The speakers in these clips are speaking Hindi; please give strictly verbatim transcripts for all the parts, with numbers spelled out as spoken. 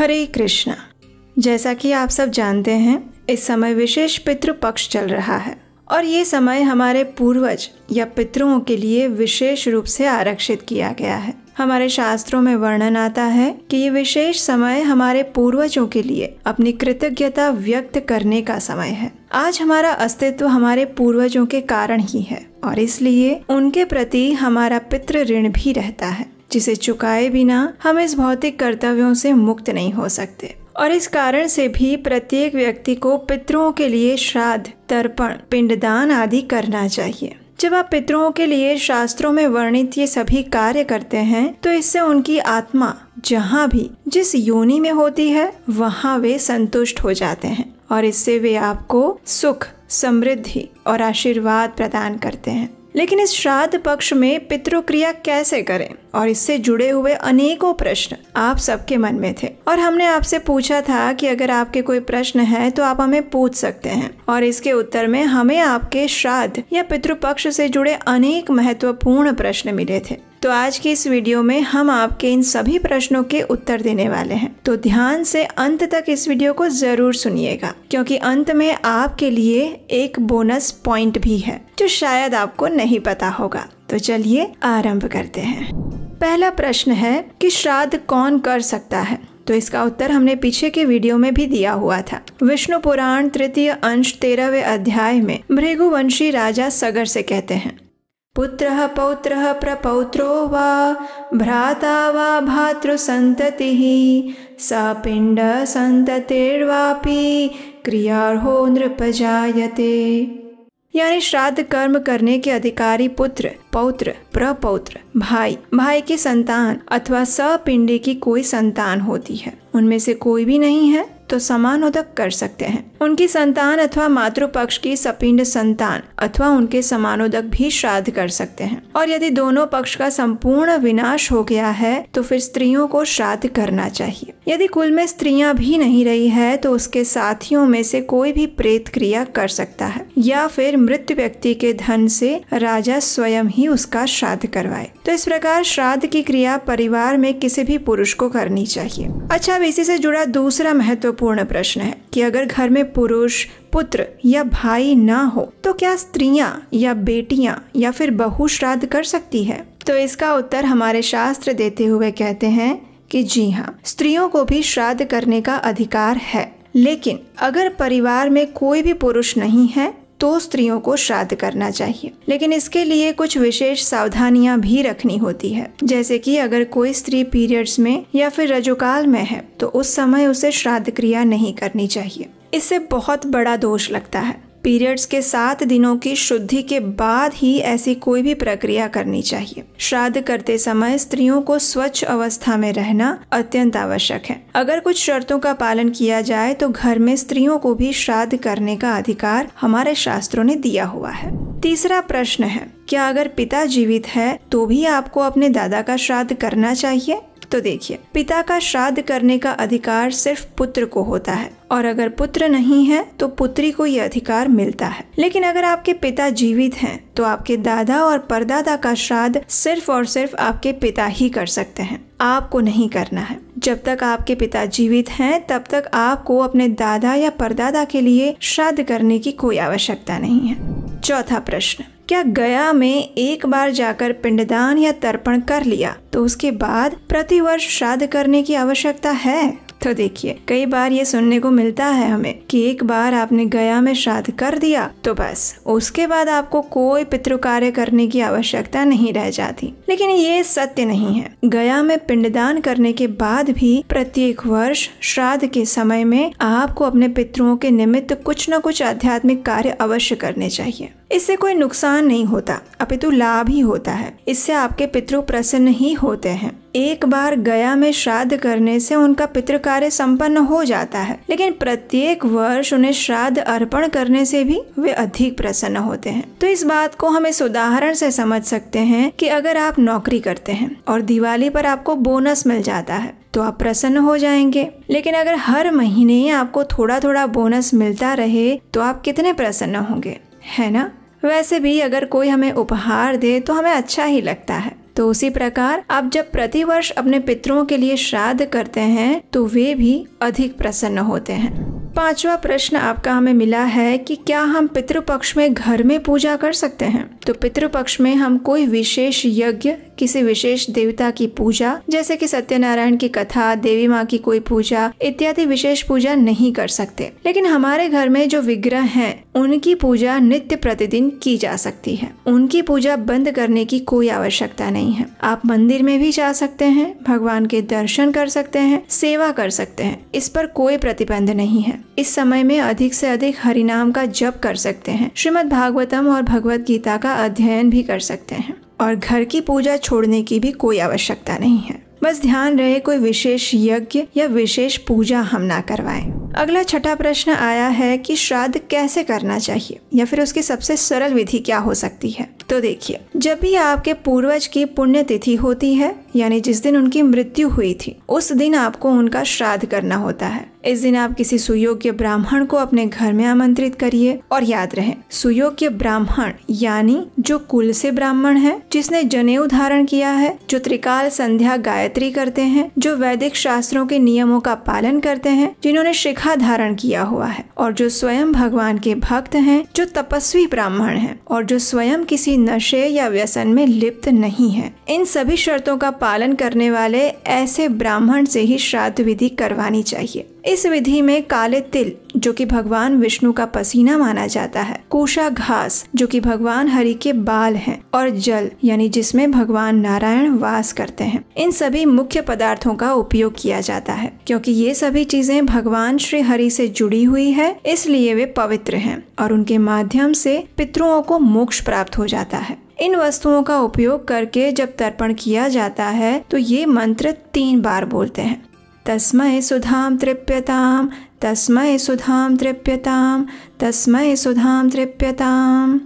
हरे कृष्णा। जैसा कि आप सब जानते हैं, इस समय विशेष पितृ पक्ष चल रहा है और ये समय हमारे पूर्वज या पितरों के लिए विशेष रूप से आरक्षित किया गया है। हमारे शास्त्रों में वर्णन आता है कि ये विशेष समय हमारे पूर्वजों के लिए अपनी कृतज्ञता व्यक्त करने का समय है। आज हमारा अस्तित्व हमारे पूर्वजों के कारण ही है और इसलिए उनके प्रति हमारा पितृ ऋण भी रहता है, जिसे चुकाए बिना हम इस भौतिक कर्तव्यों से मुक्त नहीं हो सकते। और इस कारण से भी प्रत्येक व्यक्ति को पितरों के लिए श्राद्ध, तर्पण, पिंडदान आदि करना चाहिए। जब आप पितरों के लिए शास्त्रों में वर्णित ये सभी कार्य करते हैं तो इससे उनकी आत्मा जहाँ भी जिस योनि में होती है वहाँ वे संतुष्ट हो जाते हैं और इससे वे आपको सुख, समृद्धि और आशीर्वाद प्रदान करते हैं। लेकिन इस श्राद्ध पक्ष में पितृक्रिया कैसे करें और इससे जुड़े हुए अनेकों प्रश्न आप सबके मन में थे और हमने आपसे पूछा था कि अगर आपके कोई प्रश्न है तो आप हमें पूछ सकते हैं और इसके उत्तर में हमें आपके श्राद्ध या पितृपक्ष से जुड़े अनेक महत्वपूर्ण प्रश्न मिले थे। तो आज की इस वीडियो में हम आपके इन सभी प्रश्नों के उत्तर देने वाले हैं, तो ध्यान से अंत तक इस वीडियो को जरूर सुनिएगा क्योंकि अंत में आपके लिए एक बोनस पॉइंट भी है जो शायद आपको नहीं पता होगा। तो चलिए आरंभ करते हैं। पहला प्रश्न है कि श्राद्ध कौन कर सकता है, तो इसका उत्तर हमने पीछे के वीडियो में भी दिया हुआ था। विष्णु पुराण तृतीय अंश तेरहवें अध्याय में भृगुवंशी राजा सगर से कहते हैं, पुत्रः पौत्रः प्रपौत्रो वा भ्राता वा भातृसंततिः सपिंड संततिर्वापि क्रियार्हो नृपजायते। यानी श्राद्ध कर्म करने के अधिकारी पुत्र, पौत्र, प्रपौत्र, भाई, भाई की संतान अथवा सपिंडे की कोई संतान होती है, उनमें से कोई भी नहीं है तो समान उदक कर सकते हैं। उनकी संतान अथवा मातृपक्ष की सपिंड संतान अथवा उनके समानोदक भी श्राद्ध कर सकते हैं। और यदि दोनों पक्ष का संपूर्ण विनाश हो गया है तो फिर स्त्रियों को श्राद्ध करना चाहिए। यदि कुल में स्त्रियां भी नहीं रही है तो उसके साथियों में से कोई भी प्रेत क्रिया कर सकता है या फिर मृत व्यक्ति के धन से राजा स्वयं ही उसका श्राद्ध करवाए। तो इस प्रकार श्राद्ध की क्रिया परिवार में किसी भी पुरुष को करनी चाहिए। अच्छा, अब इसी से जुड़ा दूसरा महत्वपूर्ण पूर्ण प्रश्न है कि अगर घर में पुरुष, पुत्र या भाई ना हो तो क्या स्त्रियां या बेटियां या फिर बहु श्राद्ध कर सकती है? तो इसका उत्तर हमारे शास्त्र देते हुए कहते हैं कि जी हाँ, स्त्रियों को भी श्राद्ध करने का अधिकार है, लेकिन अगर परिवार में कोई भी पुरुष नहीं है तो स्त्रियों को श्राद्ध करना चाहिए। लेकिन इसके लिए कुछ विशेष सावधानियां भी रखनी होती है, जैसे कि अगर कोई स्त्री पीरियड्स में या फिर रजोकाल में है तो उस समय उसे श्राद्ध क्रिया नहीं करनी चाहिए। इससे बहुत बड़ा दोष लगता है। पीरियड्स के सात दिनों की शुद्धि के बाद ही ऐसी कोई भी प्रक्रिया करनी चाहिए। श्राद्ध करते समय स्त्रियों को स्वच्छ अवस्था में रहना अत्यंत आवश्यक है। अगर कुछ शर्तों का पालन किया जाए तो घर में स्त्रियों को भी श्राद्ध करने का अधिकार हमारे शास्त्रों ने दिया हुआ है। तीसरा प्रश्न है, क्या अगर पिता जीवित है तो भी आपको अपने दादा का श्राद्ध करना चाहिए? तो देखिए, पिता का श्राद्ध करने का अधिकार सिर्फ पुत्र को होता है और अगर पुत्र नहीं है तो पुत्री को ये अधिकार मिलता है। लेकिन अगर आपके पिता जीवित हैं तो आपके दादा और परदादा का श्राद्ध सिर्फ और सिर्फ आपके पिता ही कर सकते हैं, आपको नहीं करना है। जब तक आपके पिता जीवित हैं तब तक आपको अपने दादा या परदादा के लिए श्राद्ध करने की कोई आवश्यकता नहीं है। चौथा प्रश्न, क्या गया में एक बार जाकर पिंडदान या तर्पण कर लिया तो उसके बाद प्रतिवर्ष श्राद्ध करने की आवश्यकता है? तो देखिए, कई बार ये सुनने को मिलता है हमें कि एक बार आपने गया में श्राद्ध कर दिया तो बस उसके बाद आपको कोई पितृ कार्य करने की आवश्यकता नहीं रह जाती, लेकिन ये सत्य नहीं है। गया में पिंडदान करने के बाद भी प्रत्येक वर्ष श्राद्ध के समय में आपको अपने पितरों के निमित्त कुछ न कुछ आध्यात्मिक कार्य अवश्य करने चाहिए। इससे कोई नुकसान नहीं होता, अपितु लाभ ही होता है। इससे आपके पितृ प्रसन्न ही होते हैं। एक बार गया में श्राद्ध करने से उनका पितृ कार्य संपन्न हो जाता है, लेकिन प्रत्येक वर्ष उन्हें श्राद्ध अर्पण करने से भी वे अधिक प्रसन्न होते हैं। तो इस बात को हम इस उदाहरण से समझ सकते हैं कि अगर आप नौकरी करते हैं और दिवाली पर आपको बोनस मिल जाता है तो आप प्रसन्न हो जाएंगे, लेकिन अगर हर महीने आपको थोड़ा थोड़ा बोनस मिलता रहे तो आप कितने प्रसन्न होंगे, है ना? वैसे भी अगर कोई हमें उपहार दे तो हमें अच्छा ही लगता है। तो उसी प्रकार आप जब प्रतिवर्ष अपने पितरों के लिए श्राद्ध करते हैं तो वे भी अधिक प्रसन्न होते हैं। पांचवा प्रश्न आपका हमें मिला है कि क्या हम पितृपक्ष में घर में पूजा कर सकते हैं। तो पितृपक्ष में हम कोई विशेष यज्ञ, किसी विशेष देवता की पूजा जैसे कि सत्यनारायण की कथा, देवी माँ की कोई पूजा इत्यादि विशेष पूजा नहीं कर सकते, लेकिन हमारे घर में जो विग्रह हैं उनकी पूजा नित्य प्रतिदिन की जा सकती है। उनकी पूजा बंद करने की कोई आवश्यकता नहीं है। आप मंदिर में भी जा सकते हैं, भगवान के दर्शन कर सकते हैं, सेवा कर सकते हैं, इस पर कोई प्रतिबंध नहीं है। इस समय में अधिक से अधिक हरिनाम का जप कर सकते हैं, श्रीमद् भागवतम और भगवत गीता का अध्ययन भी कर सकते हैं और घर की पूजा छोड़ने की भी कोई आवश्यकता नहीं है। बस ध्यान रहे कोई विशेष यज्ञ या विशेष पूजा हम ना करवाएं। अगला छठा प्रश्न आया है कि श्राद्ध कैसे करना चाहिए या फिर उसकी सबसे सरल विधि क्या हो सकती है। तो देखिए, जब भी आपके पूर्वज की पुण्यतिथि होती है, यानी जिस दिन उनकी मृत्यु हुई थी, उस दिन आपको उनका श्राद्ध करना होता है। इस दिन आप किसी सुयोग्य ब्राह्मण को अपने घर में आमंत्रित करिए और याद रहे, सुयोग्य ब्राह्मण यानी जो कुल से ब्राह्मण है, जिसने जनेऊ धारण किया है, जो त्रिकाल संध्या गायत्री करते हैं, जो वैदिक शास्त्रों के नियमों का पालन करते हैं, जिन्होंने शिखा धारण किया हुआ है और जो स्वयं भगवान के भक्त हैं, जो तपस्वी ब्राह्मण हैं और जो स्वयं किसी नशे या व्यसन में लिप्त नहीं है। इन सभी शर्तों का पालन करने वाले ऐसे ब्राह्मण से ही श्राद्ध विधि करवानी चाहिए। इस विधि में काले तिल, जो कि भगवान विष्णु का पसीना माना जाता है, कूशा घास, जो कि भगवान हरि के बाल हैं, और जल, यानी जिसमें भगवान नारायण वास करते हैं, इन सभी मुख्य पदार्थों का उपयोग किया जाता है, क्योंकि ये सभी चीजें भगवान श्री हरि से जुड़ी हुई है, इसलिए वे पवित्र हैं और उनके माध्यम से पितरों को मोक्ष प्राप्त हो जाता है। इन वस्तुओं का उपयोग करके जब तर्पण किया जाता है तो ये मंत्र तीन बार बोलते हैं, तस्मै सुधाम तृप्यताम, तस्मै सुधाम तृप्यताम, तस्मै सुधाम तृप्यताम,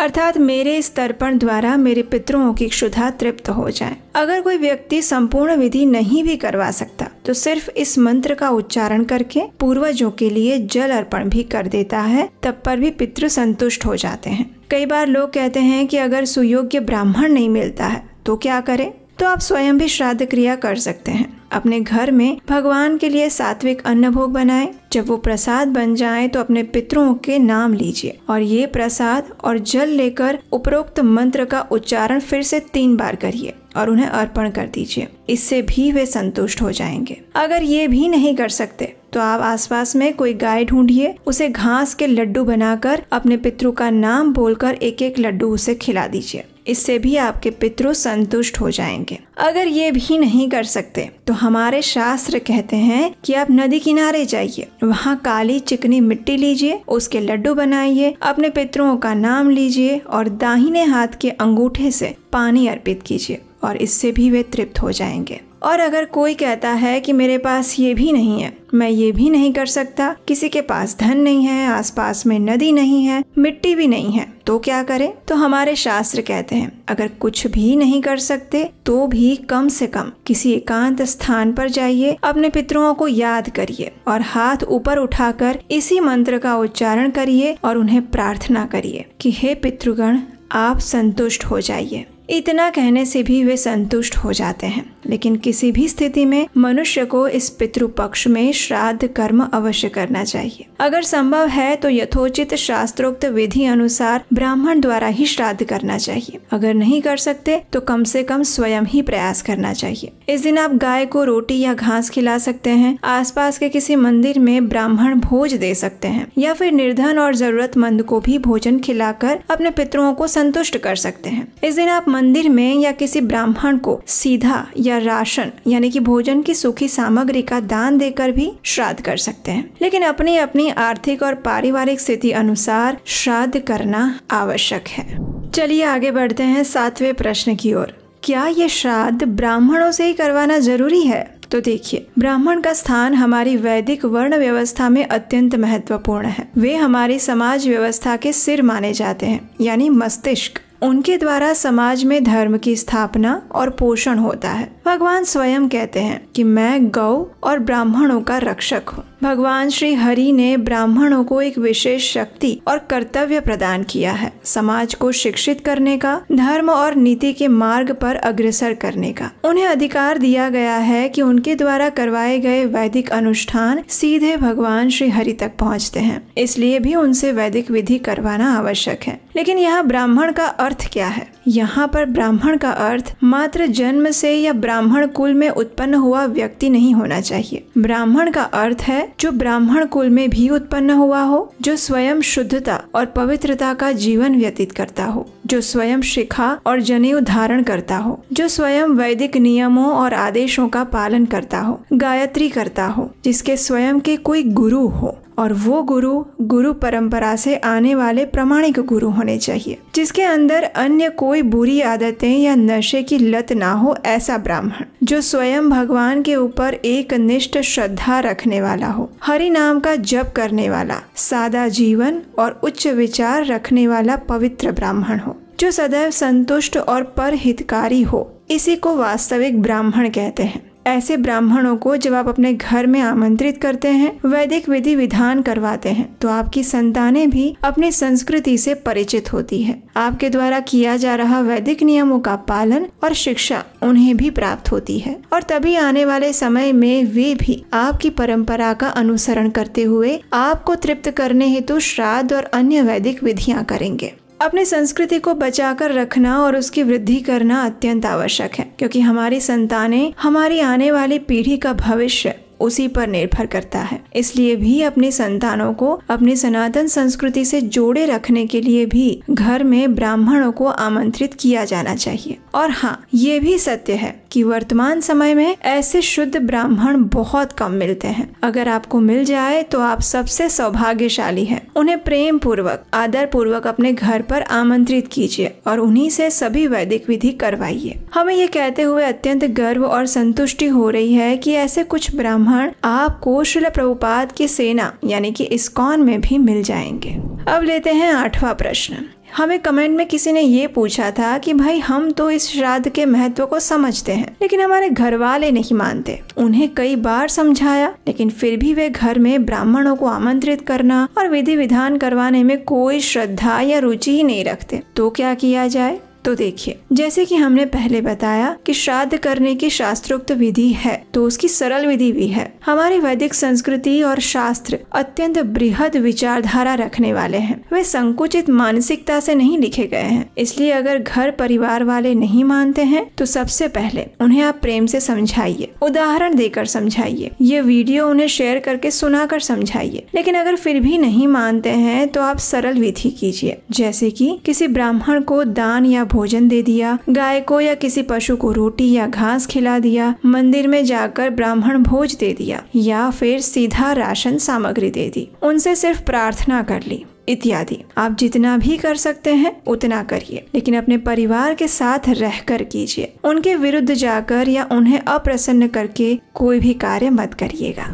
अर्थात मेरे इस तर्पण द्वारा मेरे पितरों की क्षुधा तृप्त हो जाए। अगर कोई व्यक्ति संपूर्ण विधि नहीं भी करवा सकता तो सिर्फ इस मंत्र का उच्चारण करके पूर्वजों के लिए जल अर्पण भी कर देता है, तब पर भी पितृ संतुष्ट हो जाते हैं। कई बार लोग कहते हैं कि अगर सुयोग्य ब्राह्मण नहीं मिलता है तो क्या करें। तो आप स्वयं भी श्राद्ध क्रिया कर सकते हैं। अपने घर में भगवान के लिए सात्विक अन्न भोग बनाएं। जब वो प्रसाद बन जाए तो अपने पितरों के नाम लीजिए और ये प्रसाद और जल लेकर उपरोक्त मंत्र का उच्चारण फिर से तीन बार करिए और उन्हें अर्पण कर दीजिए। इससे भी वे संतुष्ट हो जाएंगे। अगर ये भी नहीं कर सकते तो आप आसपास में कोई गाय ढूंढिए, उसे घास के लड्डू बनाकर अपने पितरों का नाम बोलकर एक एक लड्डू उसे खिला दीजिए। इससे भी आपके पितरों संतुष्ट हो जाएंगे। अगर ये भी नहीं कर सकते तो हमारे शास्त्र कहते हैं कि आप नदी किनारे जाइए, वहाँ काली चिकनी मिट्टी लीजिए, उसके लड्डू बनाइए, अपने पितरों का नाम लीजिए और दाहिने हाथ के अंगूठे से पानी अर्पित कीजिए और इससे भी वे तृप्त हो जाएंगे। और अगर कोई कहता है कि मेरे पास ये भी नहीं है, मैं ये भी नहीं कर सकता, किसी के पास धन नहीं है, आसपास में नदी नहीं है, मिट्टी भी नहीं है, तो क्या करें। तो हमारे शास्त्र कहते हैं, अगर कुछ भी नहीं कर सकते तो भी कम से कम किसी एकांत स्थान पर जाइए, अपने पितरों को याद करिए और हाथ ऊपर उठाकर इसी मंत्र का उच्चारण करिए और उन्हें प्रार्थना करिए कि हे पितृगण, आप संतुष्ट हो जाइए। इतना कहने से भी वे संतुष्ट हो जाते हैं। लेकिन किसी भी स्थिति में मनुष्य को इस पितृ पक्ष में श्राद्ध कर्म अवश्य करना चाहिए। अगर संभव है तो यथोचित शास्त्रोक्त विधि अनुसार ब्राह्मण द्वारा ही श्राद्ध करना चाहिए। अगर नहीं कर सकते तो कम से कम स्वयं ही प्रयास करना चाहिए। इस दिन आप गाय को रोटी या घास खिला सकते हैं, आसपास के किसी मंदिर में ब्राह्मण भोज दे सकते हैं या फिर निर्धन और जरूरतमंद को भी भोजन खिलाकर अपने पितरों को संतुष्ट कर सकते हैं। इस दिन आप मंदिर में या किसी ब्राह्मण को सीधा या राशन यानी कि भोजन की सूखी सामग्री का दान देकर भी श्राद्ध कर सकते हैं। लेकिन अपनी अपनी आर्थिक और पारिवारिक स्थिति अनुसार श्राद्ध करना आवश्यक है। चलिए आगे बढ़ते हैं सातवें प्रश्न की ओर। क्या ये श्राद्ध ब्राह्मणों से ही करवाना जरूरी है? तो देखिए, ब्राह्मण का स्थान हमारी वैदिक वर्ण व्यवस्था में अत्यंत महत्वपूर्ण है। वे हमारी समाज व्यवस्था के सिर माने जाते हैं, यानी मस्तिष्क। उनके द्वारा समाज में धर्म की स्थापना और पोषण होता है। भगवान स्वयं कहते हैं कि मैं गौ और ब्राह्मणों का रक्षक हूँ। भगवान श्री हरि ने ब्राह्मणों को एक विशेष शक्ति और कर्तव्य प्रदान किया है, समाज को शिक्षित करने का, धर्म और नीति के मार्ग पर अग्रसर करने का। उन्हें अधिकार दिया गया है कि उनके द्वारा करवाए गए वैदिक अनुष्ठान सीधे भगवान श्री हरि तक पहुँचते हैं, इसलिए भी उनसे वैदिक विधि करवाना आवश्यक है। लेकिन यहाँ ब्राह्मण का अर्थ क्या है? यहाँ पर ब्राह्मण का अर्थ मात्र जन्म से या ब्राह्मण कुल में उत्पन्न हुआ व्यक्ति नहीं होना चाहिए। ब्राह्मण का अर्थ है जो ब्राह्मण कुल में भी उत्पन्न हुआ हो, जो स्वयं शुद्धता और पवित्रता का जीवन व्यतीत करता हो, जो स्वयं शिखा और जनेऊ धारण करता हो, जो स्वयं वैदिक नियमों और आदेशों का पालन करता हो, गायत्री करता हो, जिसके स्वयं के कोई गुरु हो, और वो गुरु गुरु परंपरा से आने वाले प्रामाणिक गुरु होने चाहिए, जिसके अंदर अन्य कोई बुरी आदतें या नशे की लत ना हो। ऐसा ब्राह्मण जो स्वयं भगवान के ऊपर एक निष्ठ श्रद्धा रखने वाला हो, हरि नाम का जप करने वाला, सादा जीवन और उच्च विचार रखने वाला पवित्र ब्राह्मण हो, जो सदैव संतुष्ट और परहितकारी हो, इसी को वास्तविक ब्राह्मण कहते हैं। ऐसे ब्राह्मणों को जब आप अपने घर में आमंत्रित करते हैं, वैदिक विधि विधान करवाते हैं, तो आपकी संतानें भी अपनी संस्कृति से परिचित होती है। आपके द्वारा किया जा रहा वैदिक नियमों का पालन और शिक्षा उन्हें भी प्राप्त होती है, और तभी आने वाले समय में वे भी आपकी परंपरा का अनुसरण करते हुए आपको तृप्त करने हेतु श्राद्ध और अन्य वैदिक विधियाँ करेंगे। अपने संस्कृति को बचाकर रखना और उसकी वृद्धि करना अत्यंत आवश्यक है, क्योंकि हमारी संतानें, हमारी आने वाली पीढ़ी का भविष्य उसी पर निर्भर करता है। इसलिए भी अपनी संतानों को अपनी सनातन संस्कृति से जोड़े रखने के लिए भी घर में ब्राह्मणों को आमंत्रित किया जाना चाहिए। और हाँ, ये भी सत्य है कि वर्तमान समय में ऐसे शुद्ध ब्राह्मण बहुत कम मिलते हैं। अगर आपको मिल जाए तो आप सबसे सौभाग्यशाली हैं। उन्हें प्रेम पूर्वक, आदर पूर्वक अपने घर पर आमंत्रित कीजिए और उन्हीं से सभी वैदिक विधि करवाइए। हमें ये कहते हुए अत्यंत गर्व और संतुष्टि हो रही है कि ऐसे कुछ ब्राह्मण आपको श्रील प्रभुपाद की सेना यानी कि इस्कॉन में भी मिल जाएंगे। अब लेते हैं आठवां प्रश्न। हमें कमेंट में किसी ने ये पूछा था कि भाई, हम तो इस श्राद्ध के महत्व को समझते हैं, लेकिन हमारे घर वाले नहीं मानते। उन्हें कई बार समझाया, लेकिन फिर भी वे घर में ब्राह्मणों को आमंत्रित करना और विधि विधान करवाने में कोई श्रद्धा या रुचि ही नहीं रखते, तो क्या किया जाए? तो देखिए, जैसे कि हमने पहले बताया कि श्राद्ध करने की शास्त्रोक्त विधि है, तो उसकी सरल विधि भी है। हमारी वैदिक संस्कृति और शास्त्र अत्यंत बृहद विचारधारा रखने वाले हैं। वे संकुचित मानसिकता से नहीं लिखे गए हैं, इसलिए अगर घर परिवार वाले नहीं मानते हैं तो सबसे पहले उन्हें आप प्रेम से समझाइए, उदाहरण देकर समझाइए, ये वीडियो उन्हें शेयर करके सुना कर समझाइए। लेकिन अगर फिर भी नहीं मानते हैं तो आप सरल विधि कीजिए, जैसे कि किसी ब्राह्मण को दान या भोजन दे दिया, गाय को या किसी पशु को रोटी या घास खिला दिया, मंदिर में जाकर ब्राह्मण भोज दे दिया, या फिर सीधा राशन सामग्री दे दी, उनसे सिर्फ प्रार्थना कर ली, इत्यादि। आप जितना भी कर सकते हैं उतना करिए, लेकिन अपने परिवार के साथ रहकर कीजिए। उनके विरुद्ध जाकर या उन्हें अप्रसन्न करके कोई भी कार्य मत करिएगा।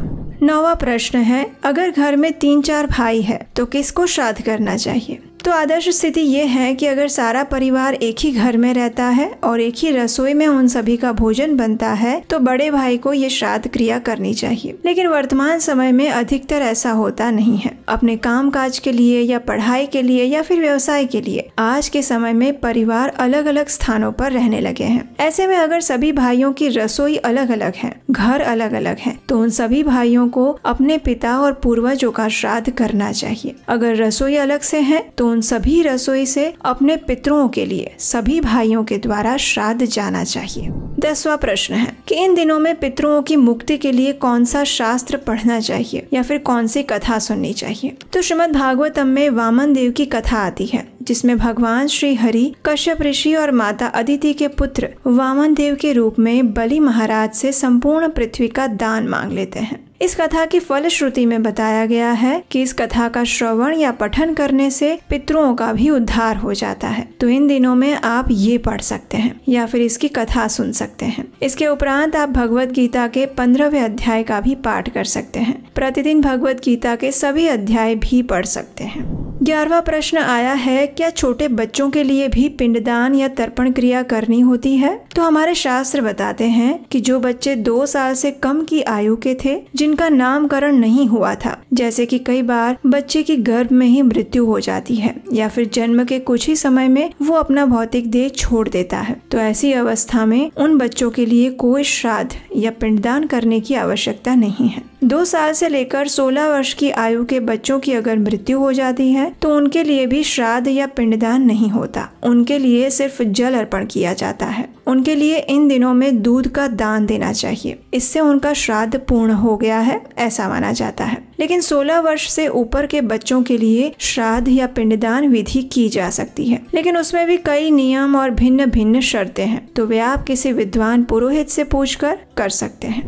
नौवां प्रश्न है, अगर घर में तीन चार भाई है तो किसको श्राद्ध करना चाहिए? तो आदर्श स्थिति ये है कि अगर सारा परिवार एक ही घर में रहता है और एक ही रसोई में उन सभी का भोजन बनता है, तो बड़े भाई को ये श्राद्ध क्रिया करनी चाहिए। लेकिन वर्तमान समय में अधिकतर ऐसा होता नहीं है। अपने काम काज के लिए या पढ़ाई के लिए या फिर व्यवसाय के लिए आज के समय में परिवार अलग अलग स्थानों पर रहने लगे हैं। ऐसे में अगर सभी भाइयों की रसोई अलग अलग है, घर अलग अलग है, तो उन सभी भाइयों को अपने पिता और पूर्वजों का श्राद्ध करना चाहिए। अगर रसोई अलग से है तो उन सभी रसोई से अपने पितरों के लिए सभी भाइयों के द्वारा श्राद्ध जाना चाहिए। दसवां प्रश्न है कि इन दिनों में पितरों की मुक्ति के लिए कौन सा शास्त्र पढ़ना चाहिए या फिर कौन सी कथा सुननी चाहिए? तो श्रीमद् भागवतम में वामन देव की कथा आती है, जिसमें भगवान श्री हरि कश्यप ऋषि और माता अदिति के पुत्र वामन देव के रूप में बलि महाराज से संपूर्ण पृथ्वी का दान मांग लेते हैं। इस कथा की फलश्रुति में बताया गया है कि इस कथा का श्रवण या पठन करने से पितरों का भी उद्धार हो जाता है, तो इन दिनों में आप ये पढ़ सकते हैं या फिर इसकी कथा सुन सकते हैं। इसके उपरांत आप भगवत गीता के पंद्रहवें अध्याय का भी पाठ कर सकते हैं। प्रतिदिन भगवत गीता के सभी अध्याय भी पढ़ सकते हैं। ग्यारहवां प्रश्न आया है, क्या छोटे बच्चों के लिए भी पिंडदान या तर्पण क्रिया करनी होती है? तो हमारे शास्त्र बताते हैं कि जो बच्चे दो साल से कम की आयु के थे, जिनका नामकरण नहीं हुआ था, जैसे कि कई बार बच्चे की गर्भ में ही मृत्यु हो जाती है या फिर जन्म के कुछ ही समय में वो अपना भौतिक देह छोड़ देता है, तो ऐसी अवस्था में उन बच्चों के लिए कोई श्राद्ध या पिंडदान करने की आवश्यकता नहीं है। दो साल से लेकर सोलह वर्ष की आयु के बच्चों की अगर मृत्यु हो जाती है तो उनके लिए भी श्राद्ध या पिंडदान नहीं होता, उनके लिए सिर्फ जल अर्पण किया जाता है। उनके लिए इन दिनों में दूध का दान देना चाहिए, इससे उनका श्राद्ध पूर्ण हो गया है ऐसा माना जाता है। लेकिन सोलह वर्ष से ऊपर के बच्चों के लिए श्राद्ध या पिंडदान विधि की जा सकती है, लेकिन उसमें भी कई नियम और भिन्न भिन्न शर्तें हैं, तो वे आप किसी विद्वान पुरोहित से पूछकर कर सकते हैं।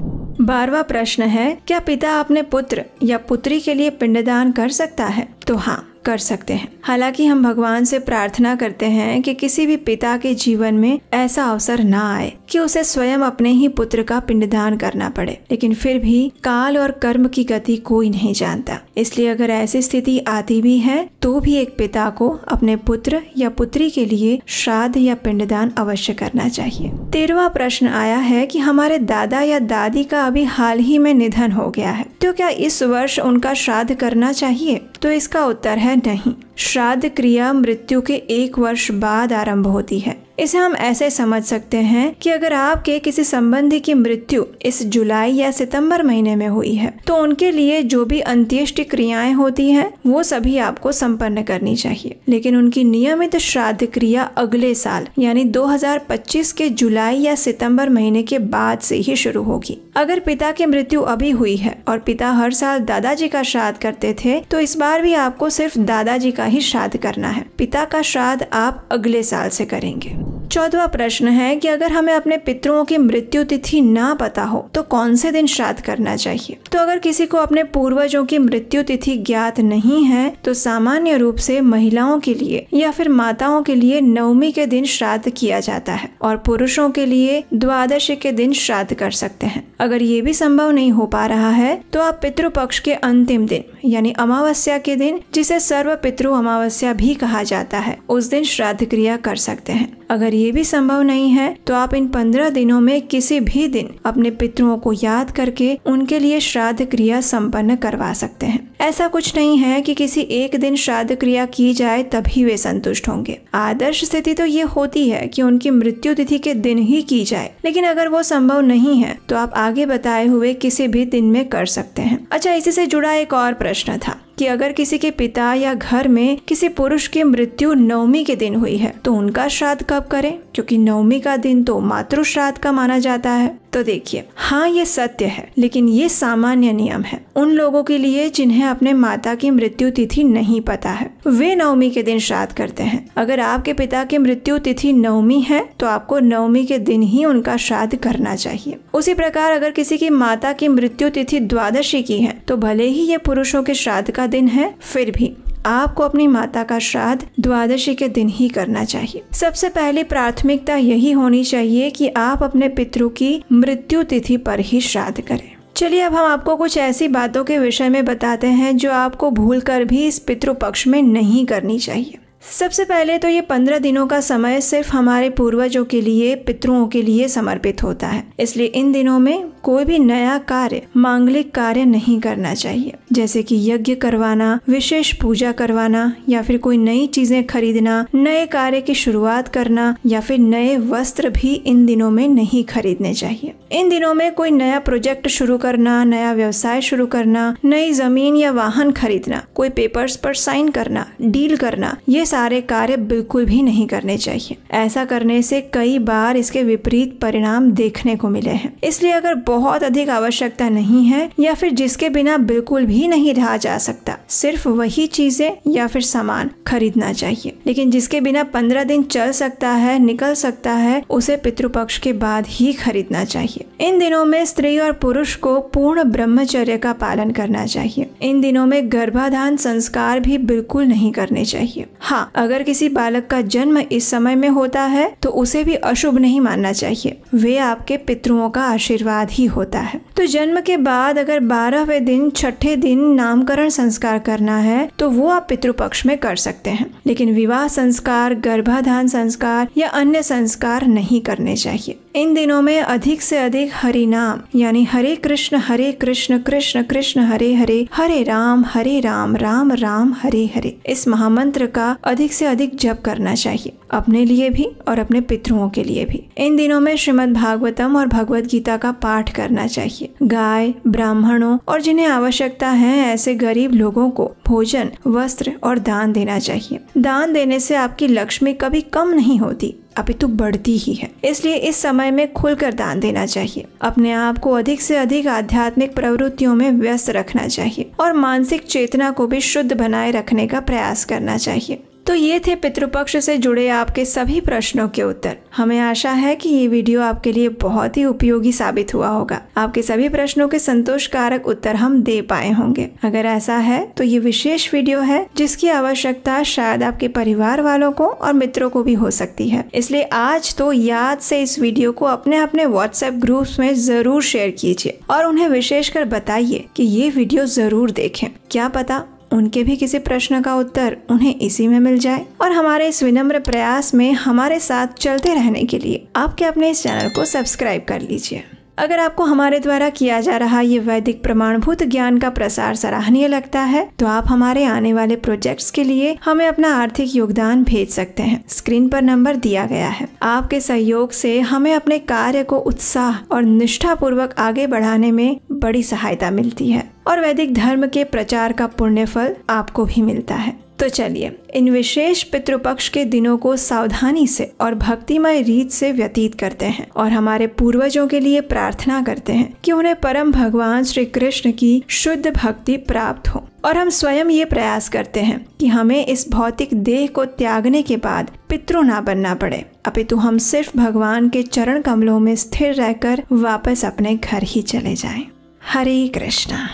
बारहवां प्रश्न है, क्या पिता अपने पुत्र या पुत्री के लिए पिंडदान कर सकता है? तो हाँ, कर सकते हैं। हालांकि हम भगवान से प्रार्थना करते हैं कि किसी भी पिता के जीवन में ऐसा अवसर ना आए कि उसे स्वयं अपने ही पुत्र का पिंडदान करना पड़े, लेकिन फिर भी काल और कर्म की गति कोई नहीं जानता, इसलिए अगर ऐसी स्थिति आती भी है तो भी एक पिता को अपने पुत्र या पुत्री के लिए श्राद्ध या पिंडदान अवश्य करना चाहिए। तेरहवां प्रश्न आया है कि हमारे दादा या दादी का अभी हाल ही में निधन हो गया है, तो क्या इस वर्ष उनका श्राद्ध करना चाहिए? तो इसका उत्तर है नहीं। श्राद्ध क्रिया मृत्यु के एक वर्ष बाद आरंभ होती है। इसे हम ऐसे समझ सकते हैं कि अगर आपके किसी संबंधी की मृत्यु इस जुलाई या सितंबर महीने में हुई है तो उनके लिए जो भी अंत्येष्टि क्रियाएं होती हैं वो सभी आपको संपन्न करनी चाहिए, लेकिन उनकी नियमित श्राद्ध क्रिया अगले साल यानी दो हज़ार पच्चीस के जुलाई या सितंबर महीने के बाद से ही शुरू होगी। अगर पिता की मृत्यु अभी हुई है और पिता हर साल दादाजी का श्राद्ध करते थे तो इस बार भी आपको सिर्फ दादाजी का ही श्राद्ध करना है, पिता का श्राद्ध आप अगले साल से करेंगे। चौदवा प्रश्न है कि अगर हमें अपने पितरों की मृत्यु तिथि ना पता हो तो कौन से दिन श्राद्ध करना चाहिए? तो अगर किसी को अपने पूर्वजों की मृत्यु तिथि ज्ञात नहीं है तो सामान्य रूप से महिलाओं के लिए या फिर माताओं के लिए नवमी के दिन श्राद्ध किया जाता है और पुरुषों के लिए द्वादशी के दिन श्राद्ध कर सकते हैं। अगर ये भी संभव नहीं हो पा रहा है तो आप पितृ पक्ष के अंतिम दिन यानी अमावस्या के दिन, जिसे सर्व पितृ अमावस्या भी कहा जाता है, उस दिन श्राद्ध क्रिया कर सकते हैं। अगर ये भी संभव नहीं है तो आप इन पंद्रह दिनों में किसी भी दिन अपने पितरों को याद करके उनके लिए श्राद्ध क्रिया संपन्न करवा सकते हैं। ऐसा कुछ नहीं है कि किसी एक दिन श्राद्ध क्रिया की जाए तभी वे संतुष्ट होंगे। आदर्श स्थिति तो ये होती है कि उनकी मृत्यु तिथि के दिन ही की जाए, लेकिन अगर वो संभव नहीं है तो आप आगे बताए हुए किसी भी दिन में कर सकते हैं। अच्छा, इसी से जुड़ा एक और प्रश्न था कि अगर किसी के पिता या घर में किसी पुरुष की मृत्यु नवमी के दिन हुई है तो उनका श्राद्ध कब करें, क्योंकि नवमी का दिन तो मातृ श्राद्ध का माना जाता है। तो देखिए, हाँ ये सत्य है, लेकिन ये सामान्य नियम है उन लोगों के लिए जिन्हें अपने माता की मृत्यु तिथि नहीं पता है, वे नवमी के दिन श्राद्ध करते हैं। अगर आपके पिता की मृत्यु तिथि नवमी है तो आपको नवमी के दिन ही उनका श्राद्ध करना चाहिए। उसी प्रकार अगर किसी की माता की मृत्यु तिथि द्वादशी की है तो भले ही ये पुरुषों के श्राद्ध का दिन है, फिर भी आपको अपनी माता का श्राद्ध द्वादशी के दिन ही करना चाहिए। सबसे पहले प्राथमिकता यही होनी चाहिए कि आप अपने पितरों की मृत्यु तिथि पर ही श्राद्ध करें। चलिए अब हम आपको कुछ ऐसी बातों के विषय में बताते हैं जो आपको भूलकर भी इस पितृ पक्ष में नहीं करनी चाहिए। सबसे पहले तो ये पंद्रह दिनों का समय सिर्फ हमारे पूर्वजों के लिए, पितरों के लिए समर्पित होता है, इसलिए इन दिनों में कोई भी नया कार्य, मांगलिक कार्य नहीं करना चाहिए, जैसे कि यज्ञ करवाना, विशेष पूजा करवाना या फिर कोई नई चीजें खरीदना, नए कार्य की शुरुआत करना या फिर नए वस्त्र भी इन दिनों में नहीं खरीदने चाहिए। इन दिनों में कोई नया प्रोजेक्ट शुरू करना, नया व्यवसाय शुरू करना, नई जमीन या वाहन खरीदना, कोई पेपर्स पर साइन करना, डील करना, ये सारे कार्य बिल्कुल भी नहीं करने चाहिए। ऐसा करने से कई बार इसके विपरीत परिणाम देखने को मिले हैं, इसलिए अगर बहुत अधिक आवश्यकता नहीं है या फिर जिसके बिना बिल्कुल भी नहीं रहा जा सकता, सिर्फ वही चीजें या फिर सामान खरीदना चाहिए। लेकिन जिसके बिना पंद्रह दिन चल सकता है, निकल सकता है, उसे पितृपक्ष के बाद ही खरीदना चाहिए। इन दिनों में स्त्री और पुरुष को पूर्ण ब्रह्मचर्य का पालन करना चाहिए। इन दिनों में गर्भाधान संस्कार भी बिल्कुल नहीं करने चाहिए। हाँ, अगर किसी बालक का जन्म इस समय में होता है तो उसे भी अशुभ नहीं मानना चाहिए, वे आपके पितरों का आशीर्वाद ही होता है। तो जन्म के बाद अगर बारहवें दिन, छठे दिन नामकरण संस्कार संस्कार करना है तो वो आप पितृपक्ष में कर सकते हैं, लेकिन विवाह संस्कार, गर्भाधान संस्कार या अन्य संस्कार नहीं करने चाहिए। इन दिनों में अधिक से अधिक हरि नाम यानी हरे कृष्ण हरे कृष्ण कृष्ण कृष्ण हरे हरे, हरे राम हरे राम राम राम हरे हरे, इस महामंत्र का अधिक से अधिक जप करना चाहिए, अपने लिए भी और अपने पितरों के लिए भी। इन दिनों में श्रीमद् भागवतम और भगवत गीता का पाठ करना चाहिए। गाय, ब्राह्मणों और जिन्हें आवश्यकता है ऐसे गरीब लोगों को भोजन, वस्त्र और दान देना चाहिए। दान देने से आपकी लक्ष्मी कभी कम नहीं होती, अपितु बढ़ती ही है, इसलिए इस समय में खुलकर दान देना चाहिए। अपने आप को अधिक से अधिक आध्यात्मिक प्रवृत्तियों में व्यस्त रखना चाहिए और मानसिक चेतना को भी शुद्ध बनाए रखने का प्रयास करना चाहिए। तो ये थे पितृपक्ष से जुड़े आपके सभी प्रश्नों के उत्तर। हमें आशा है कि ये वीडियो आपके लिए बहुत ही उपयोगी साबित हुआ होगा। आपके सभी प्रश्नों के संतोषकारक उत्तर हम दे पाए होंगे। अगर ऐसा है तो ये विशेष वीडियो है जिसकी आवश्यकता शायद आपके परिवार वालों को और मित्रों को भी हो सकती है, इसलिए आज तो याद से इस वीडियो को अपने अपने व्हाट्सएप ग्रुप्स में जरूर शेयर कीजिए और उन्हें विशेष कर बताइए कि ये वीडियो जरूर देखें। क्या पता उनके भी किसी प्रश्न का उत्तर उन्हें इसी में मिल जाए। और हमारे इस विनम्र प्रयास में हमारे साथ चलते रहने के लिए आपके अपने इस चैनल को सब्सक्राइब कर लीजिए। अगर आपको हमारे द्वारा किया जा रहा ये वैदिक प्रमाणभूत ज्ञान का प्रसार सराहनीय लगता है तो आप हमारे आने वाले प्रोजेक्ट्स के लिए हमें अपना आर्थिक योगदान भेज सकते हैं। स्क्रीन पर नंबर दिया गया है। आपके सहयोग से हमें अपने कार्य को उत्साह और निष्ठापूर्वक आगे बढ़ाने में बड़ी सहायता मिलती है और वैदिक धर्म के प्रचार का पुण्य फल आपको भी मिलता है। तो चलिए इन विशेष पितृपक्ष के दिनों को सावधानी से और भक्तिमय रीत से व्यतीत करते हैं और हमारे पूर्वजों के लिए प्रार्थना करते हैं कि उन्हें परम भगवान श्री कृष्ण की शुद्ध भक्ति प्राप्त हो। और हम स्वयं ये प्रयास करते हैं कि हमें इस भौतिक देह को त्यागने के बाद पितृ ना बनना पड़े, अपितु हम सिर्फ भगवान के चरण कमलों में स्थिर रहकर वापस अपने घर ही चले जाएं। हरे कृष्णा।